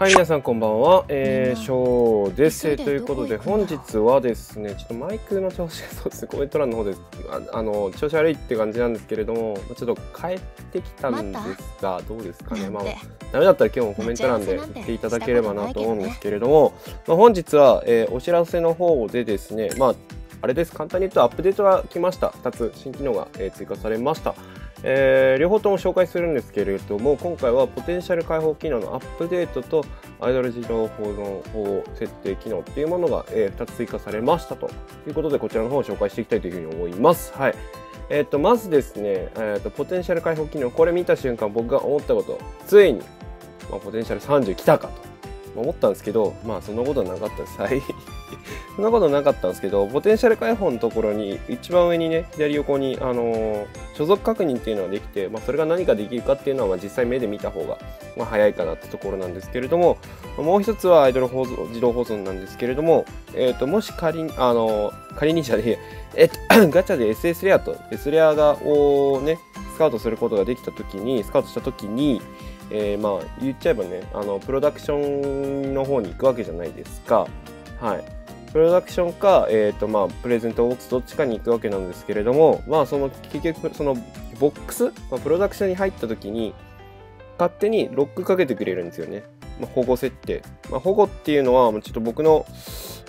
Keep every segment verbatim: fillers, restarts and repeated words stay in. はい、皆さんこんばんは、えー、ショーです。えー、ということで、本日はですね、ちょっとマイクの調子が、そうですね、コメント欄の方で、あ、あの、調子悪いって感じなんですけれども、ちょっと帰ってきたんですが、どうですかね。まあ、ダメだったら今日もコメント欄で言っていただければなと思うんですけれども、まあ、本日は、えー、お知らせの方でですね、まあ、あれです、簡単に言うとアップデートが来ました。ふたつ、新機能が、えー、追加されました。えー、両方とも紹介するんですけれども、今回はポテンシャル解放機能のアップデートとアイドル自動保存設定機能っていうものが、えー、ふたつ追加されましたということで、こちらの方を紹介していきたいというふうに思います。はい。えー、とまずですね、えーと、ポテンシャル解放機能、これ見た瞬間僕が思ったこと、ついに、まあ、ポテンシャルさんじゅう来たかと。思ったんですけど、まあそんなことなかったです。はい。そんなことなかったんですけど、ポテンシャル解放のところに、一番上にね、左横に、あのー、所属確認っていうのができて、まあそれが何ができるかっていうのは、まあ実際目で見た方が、まあ早いかなってところなんですけれども、もう一つはアイドル保存、自動保存なんですけれども、えっ、ー、と、もし仮に、あのー、仮にじゃねえ、えっと、ガチャで エスエス レアと S レアが、をね、スカウトすることができたときに、スカウトしたときに、えー、まあ言っちゃえばね、あのプロダクションの方に行くわけじゃないですか。はい、プロダクションか、えーとまあ、プレゼントボックスどっちかに行くわけなんですけれども、まあ、その結局そのボックス、まあ、プロダクションに入った時に勝手にロックかけてくれるんですよね、まあ、保護設定、まあ、保護っていうのはちょっと僕の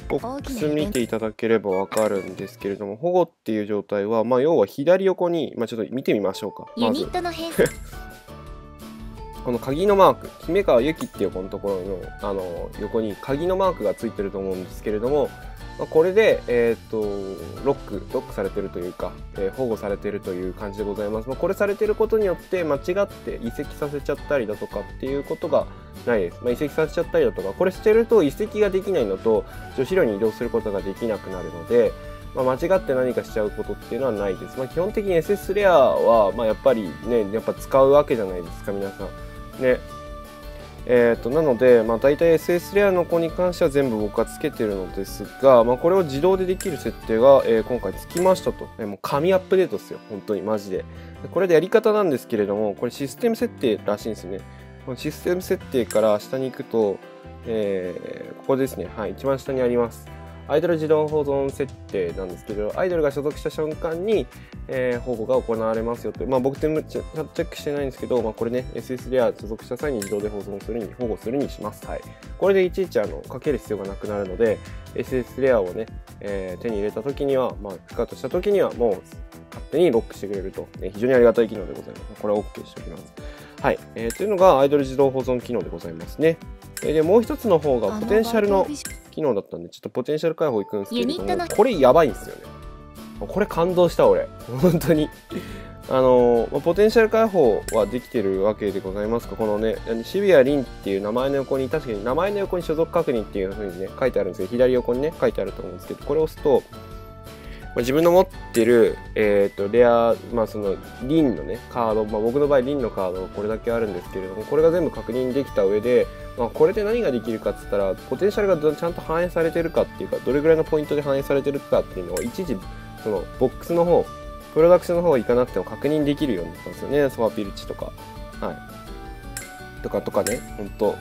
ボックス見ていただければわかるんですけれども、保護っていう状態は、まあ、要は左横に、まあ、ちょっと見てみましょうか。ユニットの変化この鍵のマーク、姫川由紀っていうこのところの、あの横に鍵のマークがついてると思うんですけれども、まあ、これで、えー、とロック、ロックされてるというか、えー、保護されてるという感じでございます。まあ、これされてることによって間違って移籍させちゃったりだとかっていうことがないです。まあ、移籍させちゃったりだとか、これしてると移籍ができないのと、女子寮に移動することができなくなるので、まあ、間違って何かしちゃうことっていうのはないです。まあ、基本的に エスエス レアは、まあ、やっぱりね、やっぱ使うわけじゃないですか、皆さん。ねえー、となので、まあ、大体 エスエス レアの子に関しては全部僕はつけてるのですが、まあ、これを自動でできる設定が、えー、今回つきましたと、えー、もう神アップデートですよ、本当にマジで。これでやり方なんですけれども、これシステム設定らしいんですよね。このシステム設定から下に行くと、えー、ここですね、はい、一番下にあります。アイドル自動保存設定なんですけど、アイドルが所属した瞬間に、えー、保護が行われますよと。まあ僕全部チェックしてないんですけど、まあこれね、エスエス レア所属した際に自動で保存するに、保護するにします。はい。これでいちいちあのかける必要がなくなるので、エスエス レアをね、えー、手に入れた時には、まあスカウトした時にはもう勝手にロックしてくれると、ね、非常にありがたい機能でございます。これは OK しておきます。はい。えー、というのがアイドル自動保存機能でございますね。で、もう一つの方がポテンシャルの機能だったんで、ちょっとポテンシャル解放いくんですけれども、これやばいんですよね。これ感動した俺。本当に。あの、ポテンシャル解放はできてるわけでございますが、このね、渋谷凛っていう名前の横に、確かに名前の横に所属確認っていうふうにね、書いてあるんですけど、左横にね、書いてあると思うんですけど、これを押すと、自分の持ってる、えっと、レア、まあその、リンのね、カード、まあ僕の場合リンのカードがこれだけあるんですけれども、これが全部確認できた上で、まあこれで何ができるかって言ったら、ポテンシャルがちゃんと反映されてるかっていうか、どれぐらいのポイントで反映されてるかっていうのを、いちいち、その、ボックスの方、プロダクションの方行かなくても確認できるようになったんですよね。ソワピルチとか、はい。とかとかね、ほんと、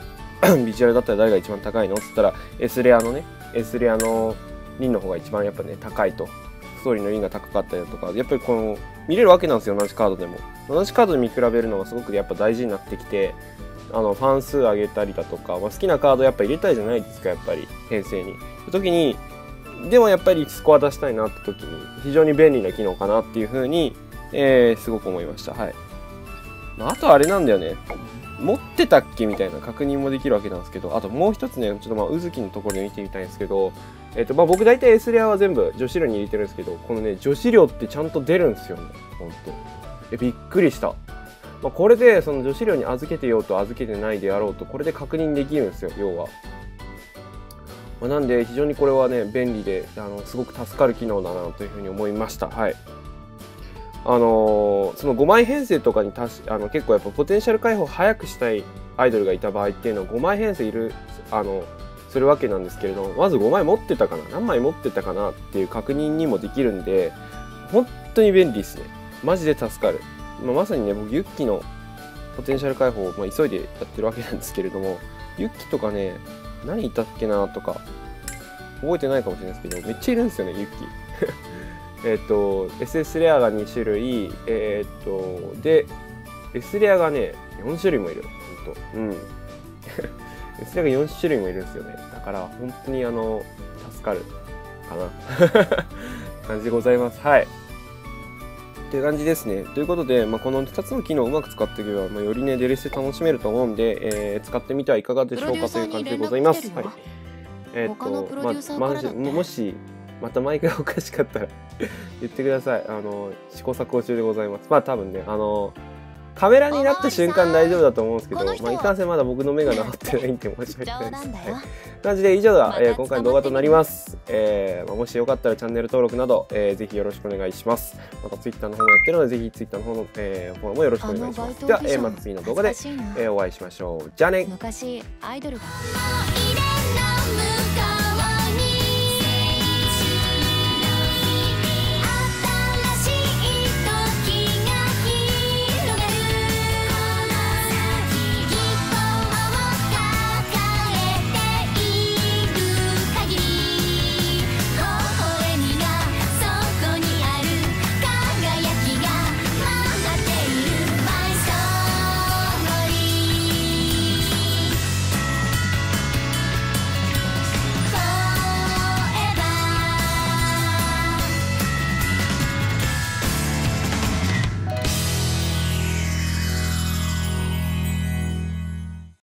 ビジュアルだったら誰が一番高いのって言ったら、S レアのね、S レアのリンの方が一番やっぱね、高いと。ストーリーの輪が高かったりだとか、やっぱりこの見れるわけなんですよ、同じカードでも。同じカードで見比べるのがすごくやっぱ大事になってきて、あのファン数上げたりだとか、まあ、好きなカードやっぱ入れたいじゃないですか、やっぱり編成に。その時にでもやっぱりスコア出したいなって時に非常に便利な機能かなっていう風に、えー、すごく思いました。はい。まあ、あとあれなんだよね。持ってたっけみたいな確認もできるわけなんですけど、あともう一つね、ちょっとまあ、うずきのところで見てみたいんですけど、えっと、まあ僕大体 S レアは全部女子寮に入れてるんですけど、このね、女子寮ってちゃんと出るんですよね。ほんと。え、びっくりした。まあこれで、その女子寮に預けてようと預けてないであろうと、これで確認できるんですよ、要は。まあ、なんで、非常にこれはね、便利で、あの、すごく助かる機能だなというふうに思いました。はい。あのー、そのごまい編成とかに足しあの結構やっぱポテンシャル解放を早くしたいアイドルがいた場合っていうのはごまい編成いるあのするわけなんですけれども、まずごまい持ってたかな、何枚持ってたかなっていう確認にもできるんで、本当に便利ですね、マジで助かる。まあ、まさにね、僕ユッキーのポテンシャル解放を、まあ、急いでやってるわけなんですけれども、ユッキとかね、何いたっけなとか、覚えてないかもしれないですけど、めっちゃいるんですよね、ユッキ。えっと、エスエス レアがに種類、えっと、で、S レアがね、よん種類もいる。ほんと。うん。S レアがよん種類もいるんですよね。だから、本当にあの、助かるかな。感じでございます。はい。っていう感じですね。ということで、まあ、このふたつの機能をうまく使っていけば、まあ、よりね、デリスで楽しめると思うんで、えー、使ってみてはいかがでしょうかという感じでございます。はい。えー、っと、まあ、もし、また毎回おかしかったら言ってください。あの、試行錯誤中でございます。まあ多分ね、あの、カメラになった瞬間大丈夫だと思うんですけど、まあいかんせんまだ僕の目が治ってないんで申し訳ないです。はい。感じで以上が、えー、今回の動画となります。えーまあ、もしよかったらチャンネル登録など、えー、ぜひよろしくお願いします。またツイッターの方もやってるので、ぜひツイッターの方の、えー、フォローもよろしくお願いします。では、えー、また次の動画で、えー、お会いしましょう。じゃあね。